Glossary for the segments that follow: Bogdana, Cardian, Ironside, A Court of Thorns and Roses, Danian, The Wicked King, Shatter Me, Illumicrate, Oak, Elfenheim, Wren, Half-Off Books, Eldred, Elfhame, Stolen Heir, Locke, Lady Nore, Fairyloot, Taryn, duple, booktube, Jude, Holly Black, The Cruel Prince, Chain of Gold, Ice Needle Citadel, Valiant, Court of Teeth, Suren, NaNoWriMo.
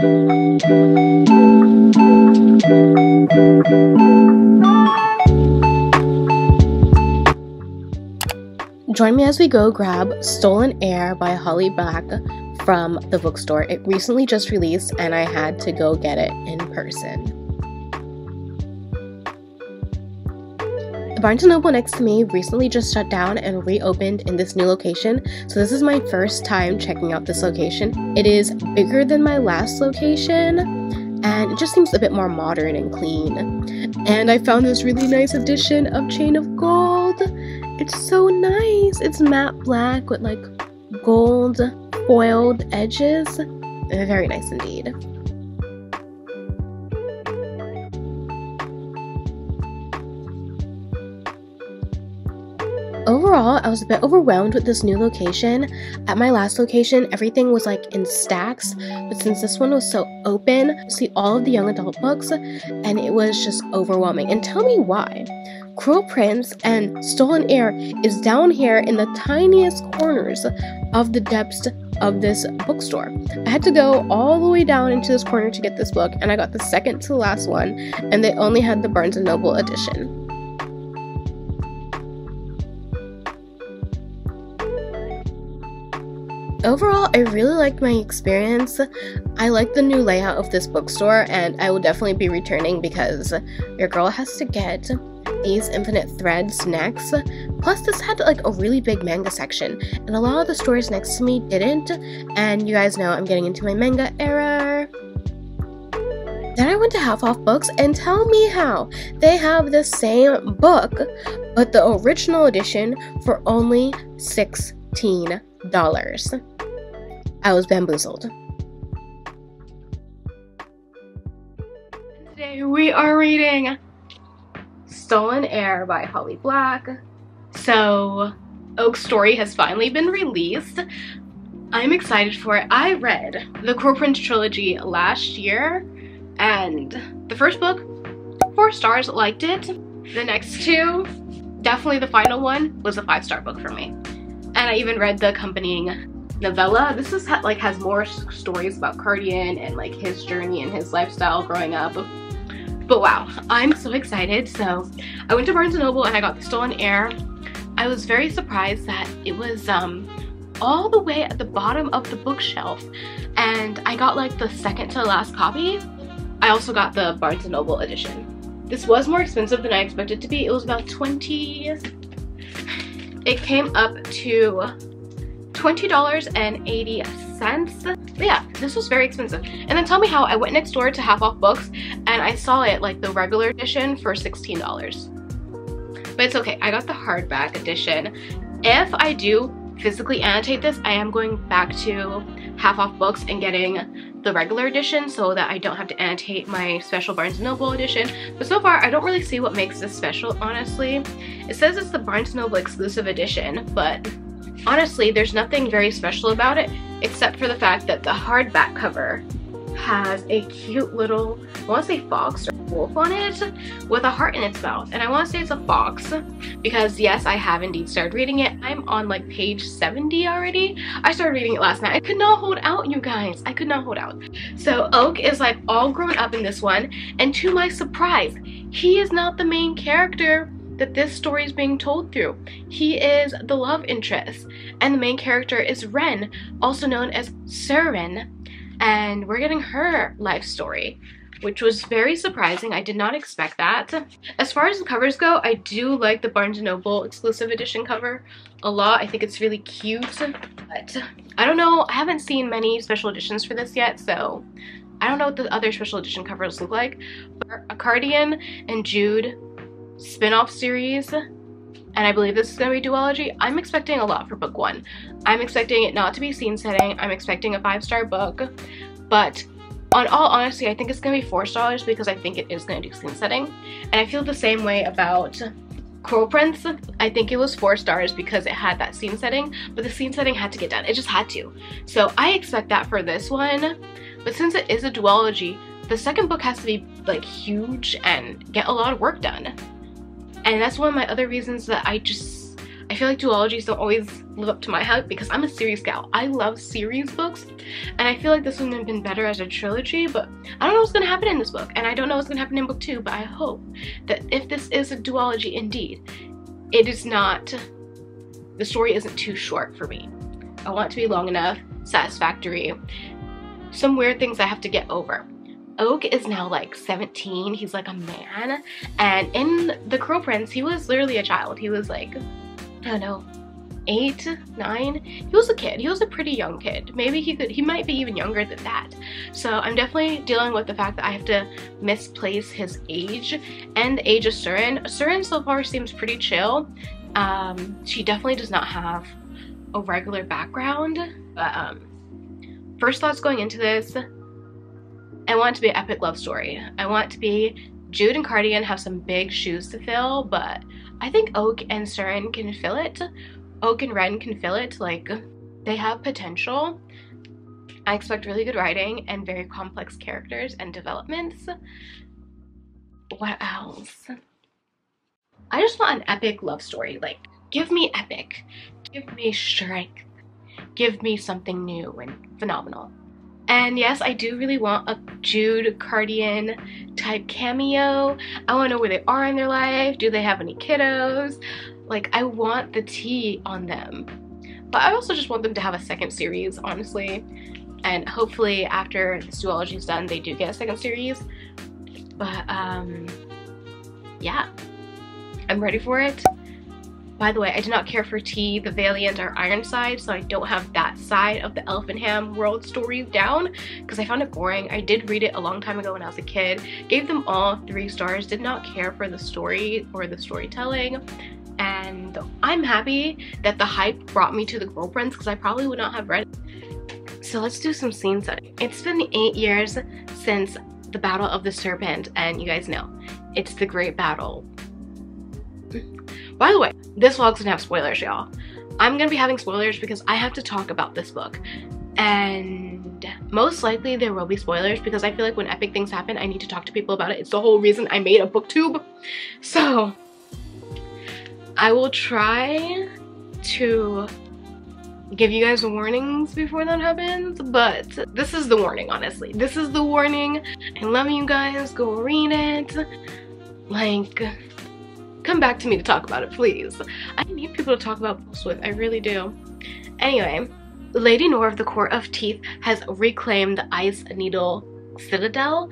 Join me as we go grab Stolen Heir by Holly Black from the bookstore. It recently just released and I had to go get it in person. Barnes & Noble next to me recently just shut down and reopened in this new location, so this is my first time checking out this location. It is bigger than my last location, and it just seems a bit more modern and clean. And I found this really nice edition of Chain of Gold. It's so nice. It's matte black with like gold foiled edges. Very nice indeed. Overall, I was a bit overwhelmed with this new location. At my last location, everything was like in stacks, but since this one was so open, I see all of the young adult books, and it was just overwhelming. And tell me why. Cruel Prince and Stolen Heir is down here in the tiniest corners of the depths of this bookstore. I had to go all the way down into this corner to get this book, and I got the second to last one, and they only had the Barnes & Noble edition. Overall, I really liked my experience. I like the new layout of this bookstore, and I will definitely be returning because your girl has to get these Infinite Threads next. Plus, this had like a really big manga section, and a lot of the stores next to me didn't, and you guys know I'm getting into my manga era. Then I went to Half-Off Books, and tell me how. They have the same book, but the original edition for only $16. I was bamboozled. Today we are reading Stolen Heir by Holly Black. So Oak's story has finally been released. I'm excited for it. I read the Cruel Prince trilogy last year, and the first book, 4 stars, liked it. The next two, definitely the final one, was a 5-star book for me. And I even read the accompanying novella. This is like has more stories about Cardian and like his journey and his lifestyle growing up. But wow, I'm so excited. So I went to Barnes & Noble and I got the Stolen Heir. I was very surprised that it was all the way at the bottom of the bookshelf, and I got like the second to last copy. I also got the Barnes & Noble edition. This was more expensive than I expected it to be. It was about It came up to $20.80. Yeah, this was very expensive. And then tell me how I went next door to Half-Off Books and I saw it like the regular edition for $16. But it's okay, I got the hardback edition. If I do physically annotate this, I am going back to Half-Off Books and getting the regular edition so that I don't have to annotate my special Barnes & Noble edition. But so far, I don't really see what makes this special, honestly. It says it's the Barnes & Noble exclusive edition, but honestly, there's nothing very special about it except for the fact that the hardback cover has a cute little, I want to say fox or wolf on it with a heart in its mouth, and I want to say it's a fox because yes, I have indeed started reading it. I'm on like page 70 already. I started reading it last night. I could not hold out, you guys. I could not hold out. So Oak is like all grown up in this one, and to my surprise, he is not the main character that this story is being told through. He is the love interest, and the main character is Wren, also known as Suren, and we're getting her life story, which was very surprising. I did not expect that. As far as the covers go, I do like the Barnes & Noble exclusive edition cover a lot. I think it's really cute, but I don't know. I haven't seen many special editions for this yet, so I don't know what the other special edition covers look like. But a Cardian and Jude spin-off series, and I believe this is going to be a duology. I'm expecting a lot for book one. I'm expecting it not to be scene setting. I'm expecting a 5-star book, but on all honesty, I think it's going to be 4 stars because I think it is going to do scene setting. And I feel the same way about Cruel Prince. I think it was 4 stars because it had that scene setting, but the scene setting had to get done. It just had to. So I expect that for this one, but since it is a duology, the second book has to be like huge and get a lot of work done. And that's one of my other reasons that I feel like duologies don't always live up to my hype because I'm a series gal. I love series books, and I feel like this one would have been better as a trilogy, but I don't know what's going to happen in this book, and I don't know what's going to happen in book two, but I hope that if this is a duology indeed, it is not, the story isn't too short for me. I want it to be long enough, satisfactory, some weird things I have to get over. Oak is now like 17, he's like a man, and in The Cruel Prince, he was literally a child. He was like, I don't know, 8, 9, he was a kid, he was a pretty young kid. Maybe he might be even younger than that. So I'm definitely dealing with the fact that I have to misplace his age and the age of Suren. Suren so far seems pretty chill. She definitely does not have a regular background, but first thoughts going into this, I want it to be an epic love story. I want it to be Jude and Cardian have some big shoes to fill, but I think Oak and Suren can fill it. Oak and Wren can fill it. Like, they have potential. I expect really good writing and very complex characters and developments. What else? I just want an epic love story. Like, give me epic. Give me strength. Give me something new and phenomenal. And yes, I do really want a Jude Cardian type cameo. I want to know where they are in their life. Do they have any kiddos? Like, I want the tea on them. But I also just want them to have a second series, honestly. And hopefully after this duology is done, they do get a second series. But yeah, I'm ready for it. By the way, I do not care for T, the Valiant, or Ironside, so I don't have that side of the Elfhame world stories down because I found it boring. I did read it a long time ago when I was a kid. Gave them all 3 stars. Did not care for the story or the storytelling. And I'm happy that the hype brought me to The Cruel Prince because I probably would not have read it. So let's do some scene setting. It's been 8 years since the Battle of the Serpent, and you guys know, it's the Great Battle. By the way, this vlog's gonna have spoilers, y'all. I'm gonna be having spoilers because I have to talk about this book. And most likely there will be spoilers because I feel like when epic things happen, I need to talk to people about it. It's the whole reason I made a booktube. So I will try to give you guys warnings before that happens, but this is the warning, honestly. This is the warning. And let you guys go read it. Like, come back to me to talk about it, please. I need people to talk about books with, I really do. Anyway, Lady Nore of the Court of Teeth has reclaimed the Ice Needle Citadel,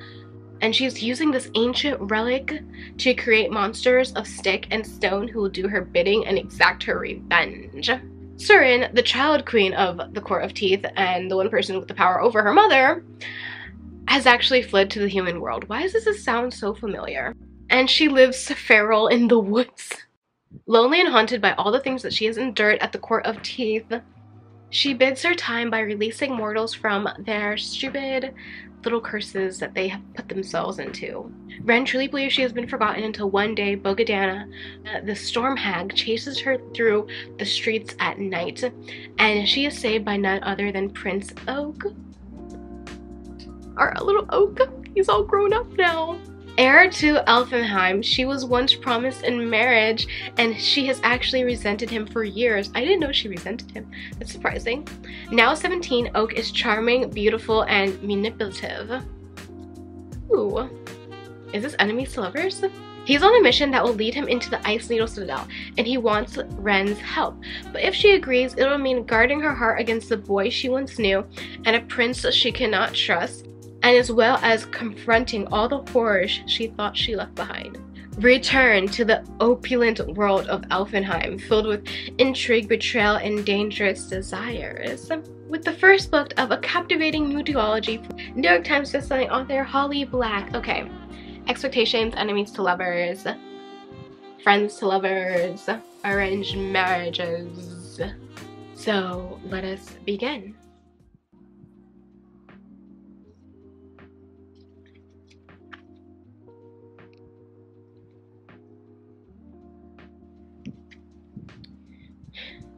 and she's using this ancient relic to create monsters of stick and stone who will do her bidding and exact her revenge. Suren, the child queen of the Court of Teeth and the one person with the power over her mother, has actually fled to the human world. Why does this sound so familiar? And she lives feral in the woods. Lonely and haunted by all the things that she has endured at the Court of Teeth, she bids her time by releasing mortals from their stupid little curses that they have put themselves into. Wren truly believes she has been forgotten until one day Bogdana, the storm hag, chases her through the streets at night, and she is saved by none other than Prince Oak. Our little Oak, he's all grown up now. Heir to Elfenheim, she was once promised in marriage, and she has actually resented him for years. I didn't know she resented him. That's surprising. Now 17, Oak is charming, beautiful, and manipulative. Ooh. Is this enemies to lovers? He's on a mission that will lead him into the Ice Needle Citadel, and he wants Wren's help. But if she agrees, it'll mean guarding her heart against the boy she once knew and a prince she cannot trust, and as well as confronting all the horrors she thought she left behind. Return to the opulent world of Elfenheim, filled with intrigue, betrayal, and dangerous desires. With the first book of a captivating new duology, New York Times bestselling author Holly Black. Okay, expectations, enemies to lovers, friends to lovers, arranged marriages. So let us begin.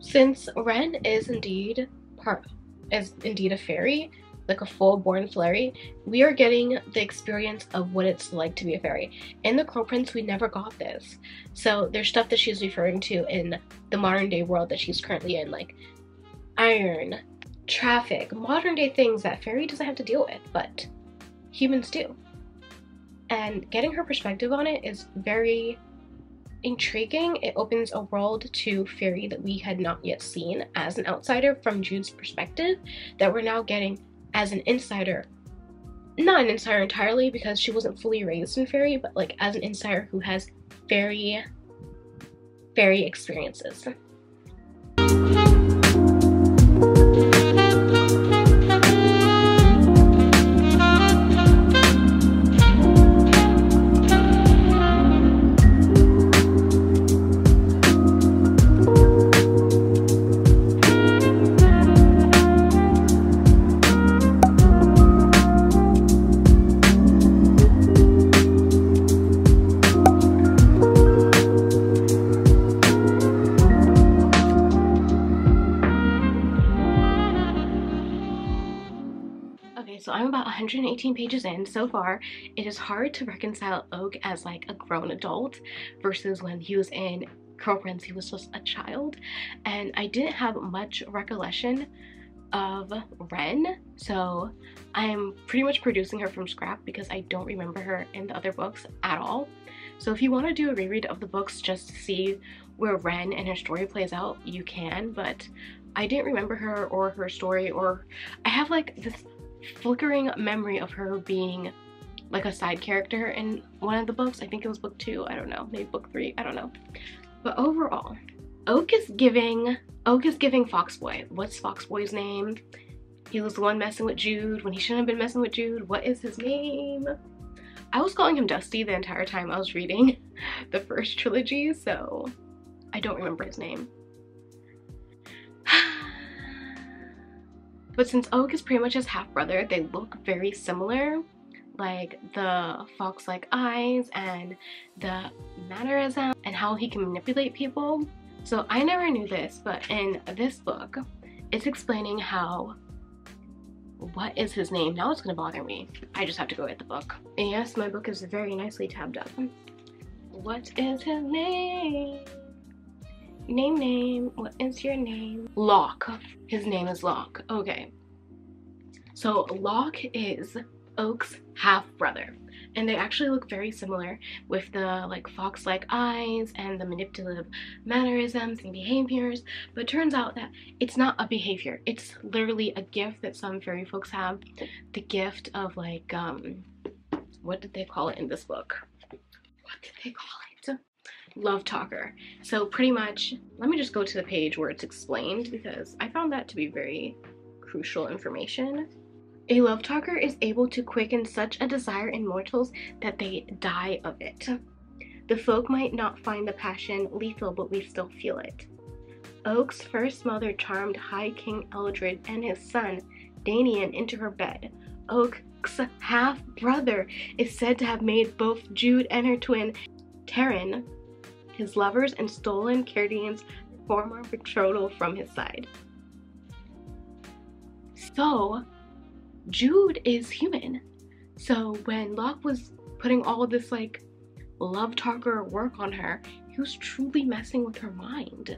Since Wren is indeed a fairy, like a full-born fairy, we are getting the experience of what it's like to be a fairy. In The Cruel Prince, we never got this. So there's stuff that she's referring to in the modern-day world that she's currently in, like iron, traffic, modern-day things that fairy doesn't have to deal with, but humans do. And getting her perspective on it is very intriguing. It opens a world to fairy that we had not yet seen as an outsider from Jude's perspective, that we're now getting as an insider. Not an insider entirely, because she wasn't fully raised in fairy, but like as an insider who has fairy experiences. So I'm about 118 pages in so far. It is hard to reconcile Oak as like a grown adult versus when he was in Cruel Prince, he was just a child. And I didn't have much recollection of Wren, so I'm pretty much producing her from scrap because I don't remember her in the other books at all. So if you want to do a reread of the books just to see where Wren and her story plays out, you can, but I didn't remember her or her story, or I have like this flickering memory of her being like a side character in one of the books. I think it was book 2, I don't know, maybe book 3, I don't know. But overall, Oak is giving Foxboy. What's Foxboy's name? He was the one messing with Jude when he shouldn't have been messing with Jude. What is his name? I was calling him Dusty the entire time I was reading the first trilogy, so I don't remember his name. But since Oak is pretty much his half-brother, they look very similar, like the fox-like eyes and the mannerism and how he can manipulate people. So I never knew this, but in this book, it's explaining how, what is his name? Now it's gonna bother me. I just have to go get the book. And yes, my book is very nicely tabbed up. What is his name? What is your name? Locke. His name is Locke. Okay, so Locke is Oak's half-brother, and they actually look very similar with the like fox-like eyes and the manipulative mannerisms and behaviors, but turns out that it's not a behavior, it's literally a gift that some fairy folks have, the gift of like what did they call it in this book? What did they call it? Love talker. So pretty much, let me just go to the page where it's explained, because I found that to be very crucial information. A love talker is able to quicken such a desire in mortals that they die of it. The folk might not find the passion lethal, but we still feel it. Oak's first mother charmed High King Eldred and his son Danian into her bed. Oak's half-brother is said to have made both Jude and her twin Taryn his lovers and stolen Cardian's former betrothal from his side. So Jude is human. So when Locke was putting all this like love talker work on her, he was truly messing with her mind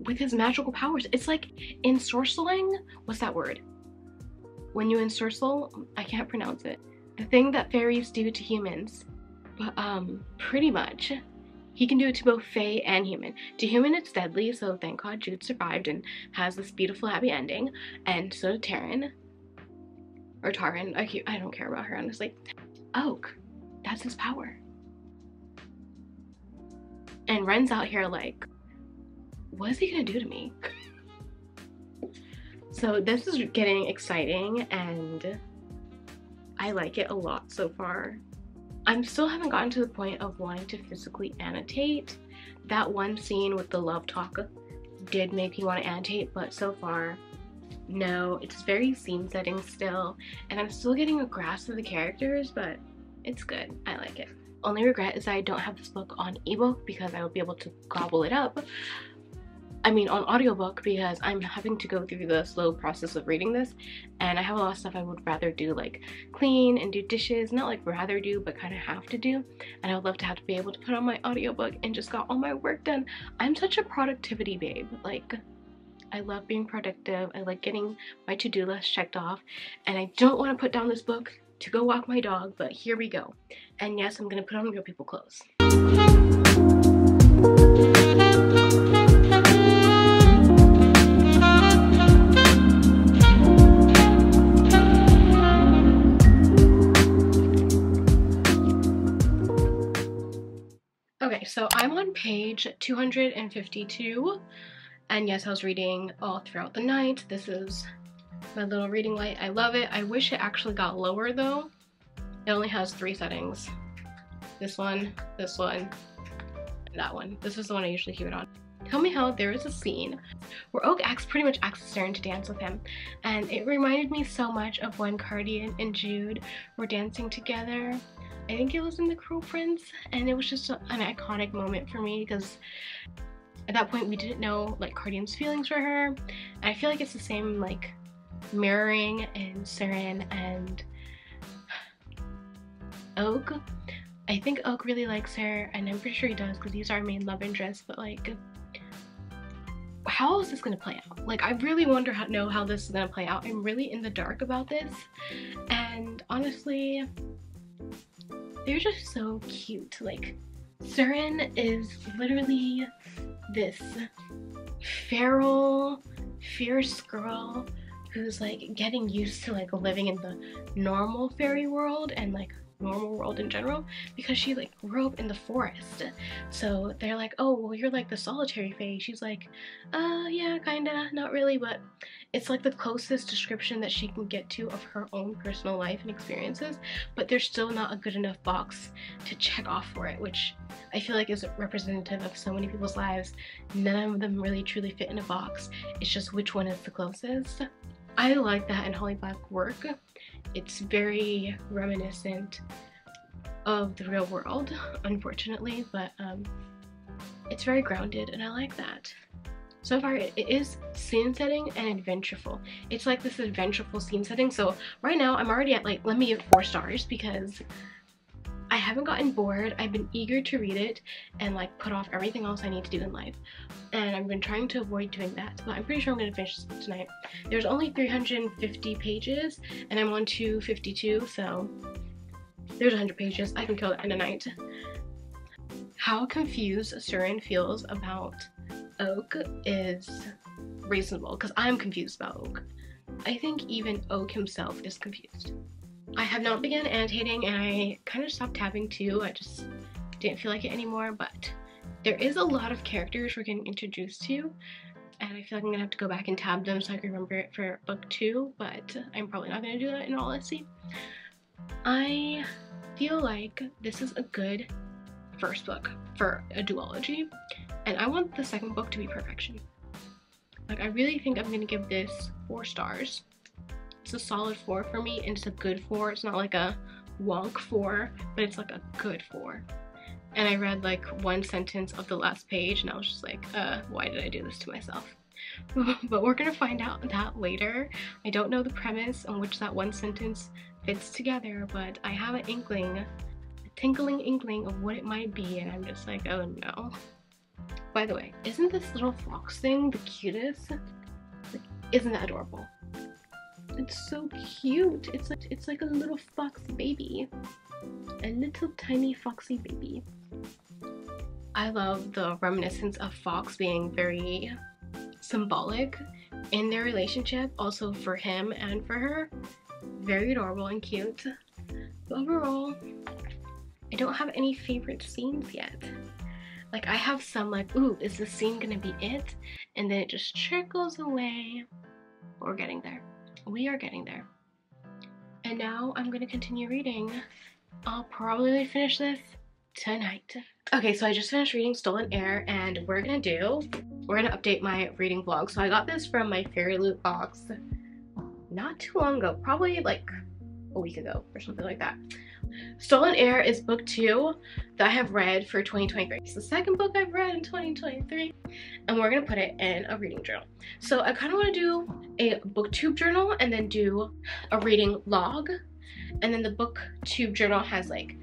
with his magical powers. It's like ensorceling. What's that word? When you ensorcel, I can't pronounce it. The thing that fairies do to humans. But pretty much, he can do it to both fae and human. To human, it's deadly, so thank God Jude survived and has this beautiful happy ending. And so did Taryn. Or Taryn. I don't care about her, honestly. Oak. That's his power. And Wren's out here like, what is he gonna do to me? So this is getting exciting, and I like it a lot so far. I still haven't gotten to the point of wanting to physically annotate. That one scene with the love talk did make me want to annotate, but so far, no. It's very scene setting still, and I'm still getting a grasp of the characters, but it's good. I like it. Only regret is that I don't have this book on ebook, because I would be able to gobble it up. I mean on audiobook, because I'm having to go through the slow process of reading this, and I have a lot of stuff I would rather do, like clean and do dishes, not like rather do but kind of have to do, and I would love to have to be able to put on my audiobook and just got all my work done. I'm such a productivity babe, like I love being productive, I like getting my to-do list checked off, and I don't want to put down this book to go walk my dog, but here we go. And yes, I'm gonna put on real people clothes. Okay, so I'm on page 252, and yes, I was reading all throughout the night. This is my little reading light. I love it. I wish it actually got lower though. It only has 3 settings. This one, and that one. This is the one I usually keep it on. Tell me how there is a scene where Oak pretty much asks Suren to dance with him, and it reminded me so much of when Cardian and Jude were dancing together. I think it was in The Cruel Prince, and it was just an iconic moment for me because at that point we didn't know like Cardian's feelings for her, and I feel like it's the same like mirroring in Suren and Oak. I think Oak really likes her, and I'm pretty sure he does because he's our main love interest, but like how is this gonna play out? Like I really wonder how this is gonna play out. I'm really in the dark about this, and honestly they're just so cute. Like Suren is literally this feral, fierce girl who's like getting used to like living in the normal fairy world and like normal world in general, because she like grew up in the forest. So they're like, oh well, you're like the solitary fairy. She's like, yeah, kinda, not really, but it's like the closest description that she can get to of her own personal life and experiences, but there's still not a good enough box to check off for it, which I feel like is representative of so many people's lives. None of them really truly fit in a box. It's just which one is the closest. I like that in Holly Black work. It's very reminiscent of the real world, unfortunately, but it's very grounded, and I like that. So far, it is scene setting and adventureful. It's like this adventureful scene setting, so right now I'm already at like, let me give it 4 stars because I haven't gotten bored. I've been eager to read it and like put off everything else I need to do in life, and I've been trying to avoid doing that, but I'm pretty sure I'm gonna finish this tonight. There's only 350 pages and I'm on 252, so there's 100 pages. I can kill it in a night. How confused Suren feels about Oak is reasonable, because I'm confused about Oak. I think even Oak himself is confused. I have not begun annotating, and I kind of stopped tabbing too. I just didn't feel like it anymore, but there is a lot of characters we're getting introduced to, and I feel like I'm gonna have to go back and tab them so I can remember it for book 2, but I'm probably not gonna do that in all honesty. I feel like this is a good first book for a duology, and I want the second book to be perfection. Like I really think I'm gonna give this 4 stars. It's a solid 4 for me, and it's a good 4. It's not like a wonk 4, but it's like a good 4. And I read like one sentence of the last page and I was just like, why did I do this to myself? But we're gonna find out that later. I don't know the premise on which that one sentence fits together, but I have an inkling, a tinkling inkling of what it might be, and I'm just like, oh no. By the way, isn't this little fox thing the cutest? Like, isn't that adorable? It's so cute. It's like a little fox baby, a little tiny foxy baby. I love the reminiscence of Fox being very symbolic in their relationship, also for him and for her. Very adorable and cute. But overall, I don't have any favorite scenes yet. Like I have some like, ooh, is this scene gonna be it? And then it just trickles away. But we're getting there. We are getting there. And now I'm gonna continue reading. I'll probably finish this tonight. Okay, so I just finished reading Stolen Heir, and we're gonna update my reading vlog. So I got this from my Fairyloot box not too long ago, probably like a week ago or something like that. Stolen Heir is book 2 that I have read for 2023. It's the second book I've read in 2023, and we're gonna put it in a reading journal. So I kind of want to do a booktube journal and then do a reading log, and then the booktube journal has like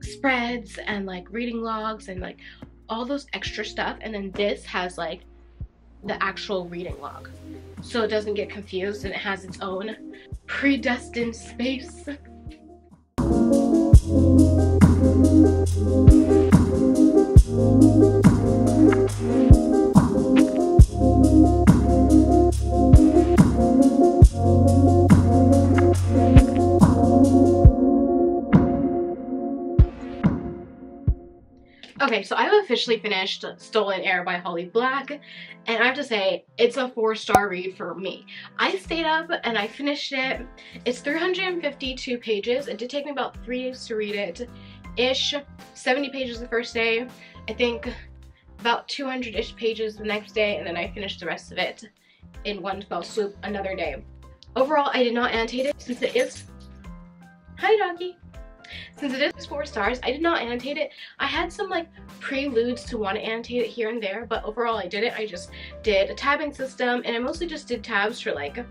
spreads and like reading logs and like all those extra stuff, and then this has like the actual reading log, so it doesn't get confused and it has its own predestined space. Okay, so I've officially finished Stolen Heir by Holly Black, and I have to say, it's a 4-star read for me. I stayed up and I finished it. It's 352 pages. It did take me about 3 days to read it-ish. 70 pages the first day, I think about 200-ish pages the next day, and then I finished the rest of it in one fell swoop another day. Overall, I did not annotate it since it is... Hi, doggy! Since it is 4 stars, I did not annotate it. I had some like preludes to want to annotate it here and there, but overall I didn't. I just did a tabbing system, and I mostly just did tabs for like an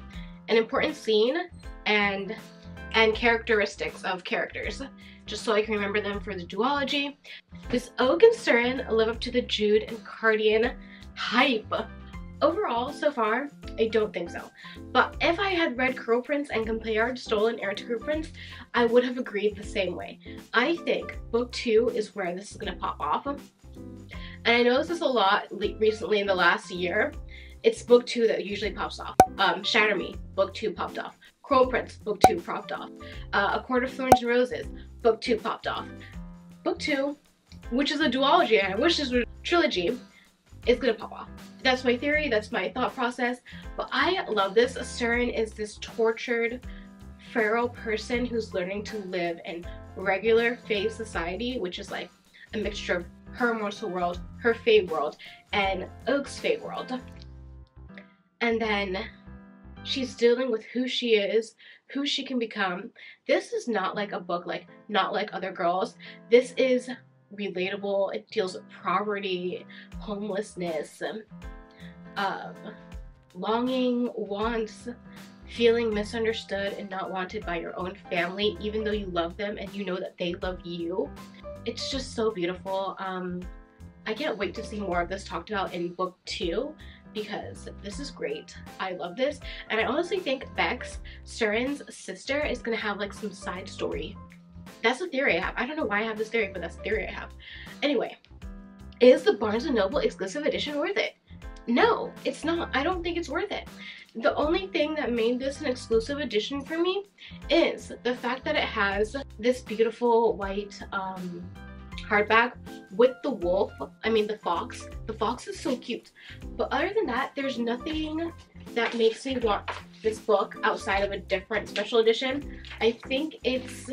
important scene and characteristics of characters, just so I can remember them for the duology. This Oak and Suren live up to the Jude and Cardian hype. Overall, so far, I don't think so. But if I had read Cruel Prince and compared Stolen Heir to Cruel Prince, I would have agreed the same way. I think book 2 is where this is going to pop off. And I noticed this a lot recently in the last year. It's book 2 that usually pops off. Shatter Me, book 2 popped off. Cruel Prince, book 2 popped off. A Court of Thorns and Roses, book 2 popped off. Book 2, which is a duology, and I wish this was a trilogy, it's gonna pop off. That's my theory, that's my thought process, but I love this. Suren is this tortured, feral person who's learning to live in regular fae society, which is like a mixture of her mortal world, her fae world, and Oak's fae world. And then she's dealing with who she is, who she can become. This is not like a book, like not like other girls. This is relatable. It deals with poverty, homelessness, longing, wants, feeling misunderstood and not wanted by your own family, even though you love them and you know that they love you. It's just so beautiful. I can't wait to see more of this talked about in book 2, because this is great. I love this, and I honestly think Bex, Suren's sister, is gonna have like some side story. That's a theory I have. I don't know why I have this theory, but that's a theory I have. Anyway, is the Barnes & Noble exclusive edition worth it? No, it's not. I don't think it's worth it. The only thing that made this an exclusive edition for me is the fact that it has this beautiful white hardback with the wolf, I mean the fox. The fox is so cute. But other than that, there's nothing that makes me want this book outside of a different special edition. I think it's...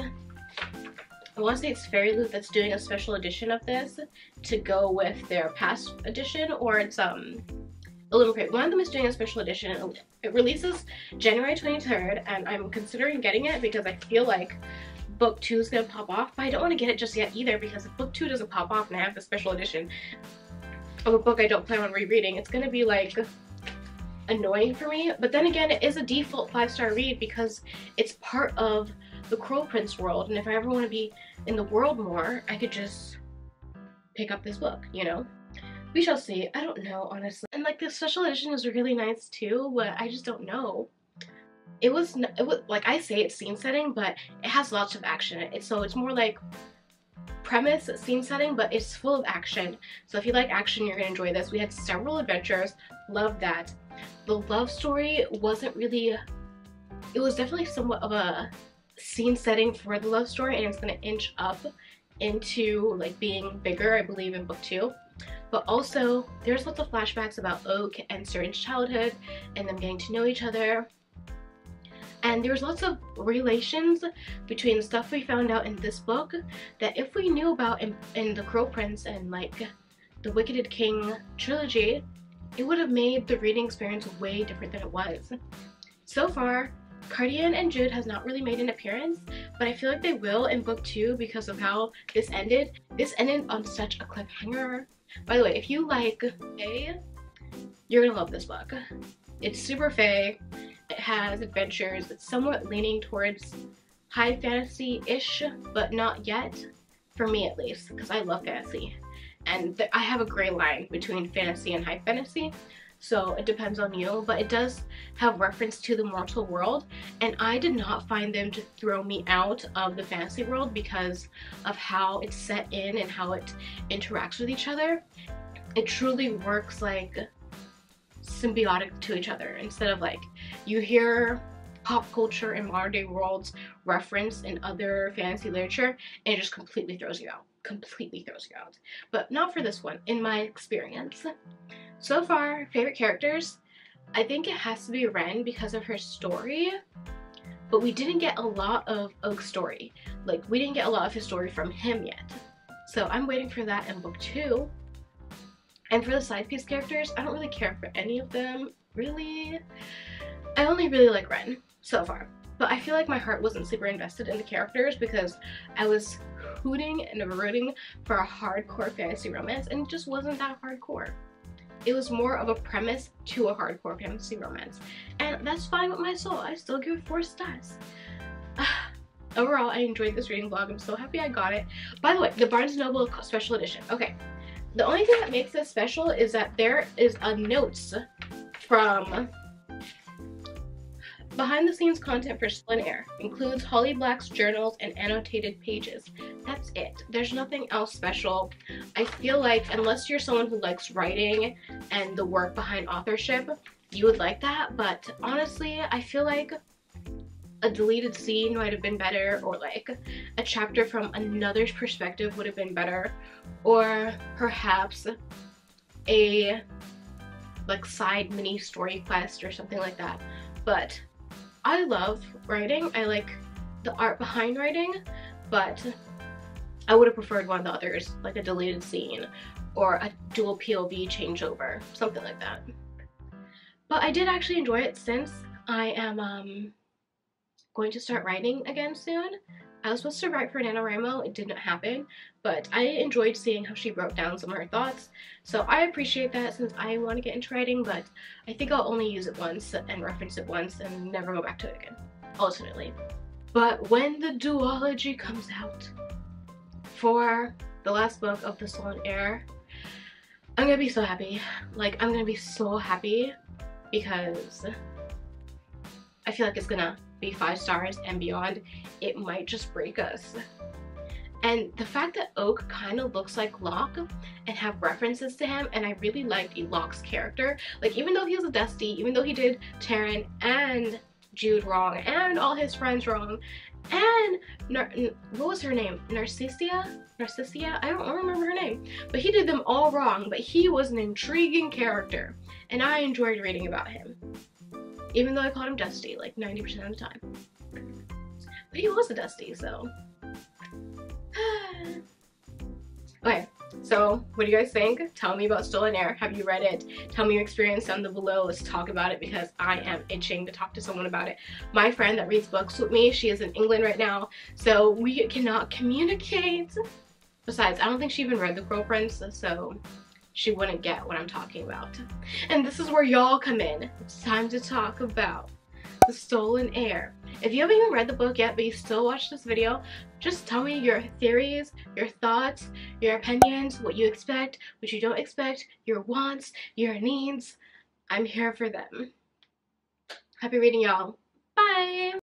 I want to say it's Fairyloot that's doing a special edition of this to go with their past edition, or it's Illumicrate. One of them is doing a special edition. It releases January 23rd, and I'm considering getting it because I feel like book 2 is going to pop off, but I don't want to get it just yet either, because if book 2 doesn't pop off and I have the special edition of a book I don't plan on rereading, it's going to be like annoying for me. But then again, it is a default 5-star read because it's part of the Cruel Prince world, and if I ever want to be in the world more, I could just pick up this book, you know? We shall see. I don't know, honestly. And like the special edition is really nice too, but I just don't know. It was like I say, it's scene setting, but it has lots of action in it, so it's more like premise scene setting, but it's full of action. So if you like action, you're gonna enjoy this. We had several adventures, love that. The love story wasn't really, it was definitely somewhat of a scene setting for the love story, and it's going to inch up into like being bigger, I believe, in book 2. But also there's lots of flashbacks about Oak and Suren's childhood and them getting to know each other, and there's lots of relations between the stuff we found out in this book that if we knew about in the Cruel Prince and like the Wicked King trilogy, it would have made the reading experience way different than it was. So far Cardian and Jude has not really made an appearance, but I feel like they will in book 2 because of how this ended. This ended on such a cliffhanger. By the way, if you like Fae, you're gonna love this book. It's super Fae, it has adventures, it's somewhat leaning towards high fantasy-ish, but not yet, for me at least, because I love fantasy. And I have a gray line between fantasy and high fantasy, so it depends on you, but it does have reference to the mortal world, and I did not find them to throw me out of the fantasy world because of how it's set in and how it interacts with each other. It truly works like symbiotic to each other, instead of like you hear pop culture and modern day worlds referenced in other fantasy literature and it just completely throws you out. But not for this one, in my experience. So far, favorite characters, I think it has to be Wren because of her story, but we didn't get a lot of Oak's story. Like, we didn't get a lot of his story from him yet. So I'm waiting for that in book 2. And for the side piece characters, I don't really care for any of them, really. I only really like Wren so far. But I feel like my heart wasn't super invested in the characters because I was hooting and rooting for a hardcore fantasy romance, and it just wasn't that hardcore. It was more of a premise to a hardcore fantasy romance, and that's fine with my soul. I still give it 4 stars. Overall, I enjoyed this reading vlog. I'm so happy I got it. By the way, the Barnes & Noble special edition. Okay, the only thing that makes this special is that there is a notes from behind the scenes content for Stolen Heir. Includes Holly Black's journals and annotated pages. That's it. There's nothing else special. I feel like unless you're someone who likes writing and the work behind authorship, you would like that, but honestly, I feel like a deleted scene might have been better, or like a chapter from another's perspective would have been better, or perhaps a like side mini story quest or something like that. But I love writing, I like the art behind writing, but I would have preferred one of the others, like a deleted scene or a dual POV changeover, something like that. But I did actually enjoy it since I am going to start writing again soon. I was supposed to write for NaNoWriMo, it didn't happen, but I enjoyed seeing how she wrote down some of her thoughts, so I appreciate that since I want to get into writing, but I think I'll only use it once and reference it once and never go back to it again, ultimately. But when the duology comes out for the last book of the Stolen Heir, I'm gonna be so happy. Like, I'm gonna be so happy because I feel like it's gonna 5 stars and beyond. It might just break us. And the fact that Oak kind of looks like Locke and have references to him, and I really liked Locke's character. Like, even though he was a Dusty, even though he did Taryn and Jude wrong and all his friends wrong, and what was her name? Narcissia? I don't remember her name, but he did them all wrong, but he was an intriguing character and I enjoyed reading about him. Even though I called him Dusty like 90% of the time. But he was a Dusty, so. Okay, so what do you guys think? Tell me about Stolen Heir. Have you read it? Tell me your experience down below. Let's talk about it because I am itching to talk to someone about it. My friend that reads books with me, she is in England right now, so we cannot communicate. Besides, I don't think she even read The Cruel Prince, so she wouldn't get what I'm talking about. And this is where y'all come in. It's time to talk about The Stolen Heir. If you haven't even read the book yet, but you still watch this video, just tell me your theories, your thoughts, your opinions, what you expect, what you don't expect, your wants, your needs. I'm here for them. Happy reading, y'all. Bye!